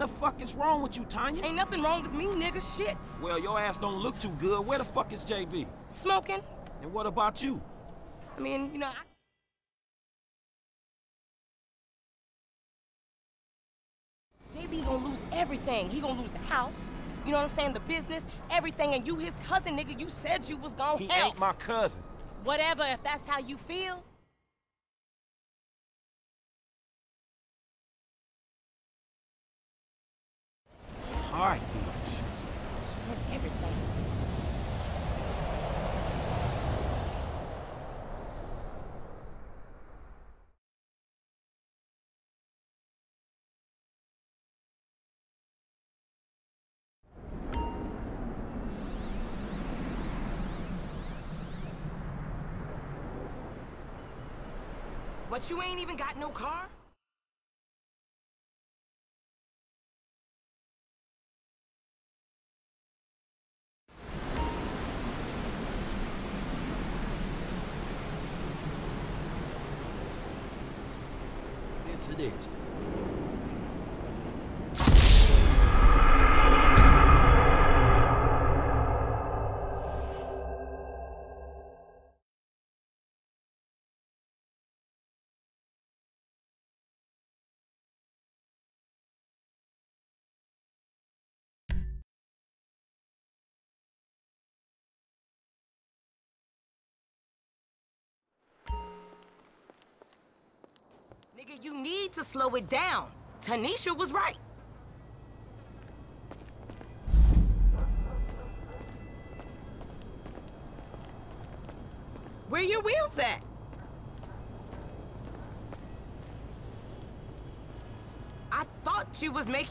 the fuck is wrong with you, Tonya? Ain't nothing wrong with me, nigga, shit. Well, your ass don't look too good. Where the fuck is JB? Smoking. And what about you? I mean, you know, I... JB gonna lose everything. He gonna lose the house, you know what I'm saying, the business, everything, and you his cousin, nigga. You said you was gonna help. He ain't my cousin. Whatever, if that's how you feel. All right, bitch. She heard everything. What, you ain't even got no car? To this. Nigga, you need to slow it down. Tanisha was right. Where your wheels at? I thought you was making...